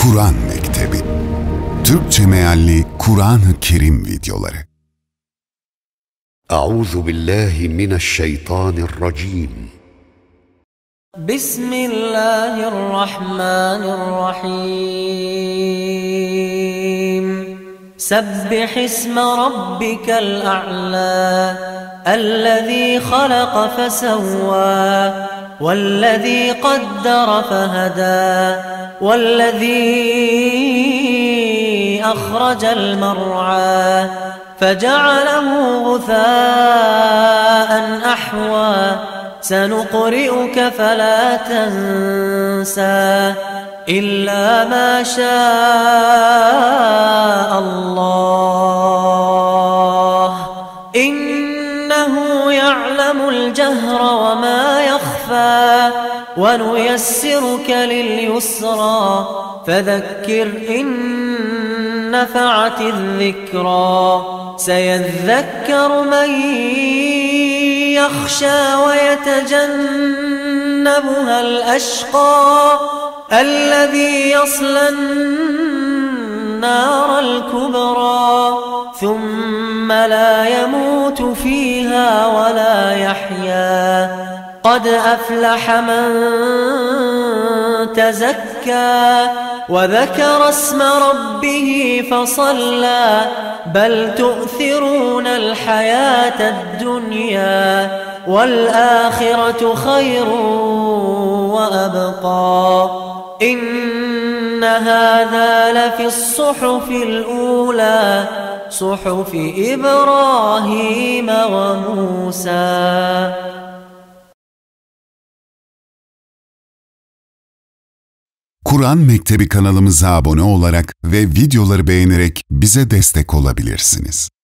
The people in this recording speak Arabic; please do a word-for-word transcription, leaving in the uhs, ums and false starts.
Kuran Mektebi Türkçe mealli Kur'an-ı Kerim videoları. Euzu billahi mineşşeytanirracim. Bismillahirrahmanirrahim. Sebbih isme rabbikel a'la, ellezî halaka fesevvâ, وَالَّذِي قَدَّرَ فَهَدَى وَالَّذِي أَخْرَجَ الْمَرْعَى فَجَعَلَهُ غُثَاءً أَحْوَى سَنُقْرِئُكَ فَلَا تَنْسَى إِلَّا مَا شَاءَ اللَّهُ إِنَّهُ يَعْلَمُ الْجَهْرَ وَمَا وَنُيَسِّرُكَ لِلْيُسْرَى فَذَكِّرْ إِن نَّفَعَتِ الذِّكْرَى سَيَذَّكَّرُ مَن يَخْشَى وَيَتَجَنَّبُهَا الْأَشْقَى الَّذِي يَصْلَى النَّارَ الْكُبْرَى ثُمَّ لَا يَمُوتُ فِيهَا وَلَا يَحْيَى قد أفلح من تزكى وذكر اسم ربه فصلى بل تؤثرون الحياة الدنيا والآخرة خير وأبقى إن هذا لفي الصحف الأولى صحف إبراهيم وموسى. Kuran Mektebi kanalımıza abone olarak ve videoları beğenerek bize destek olabilirsiniz.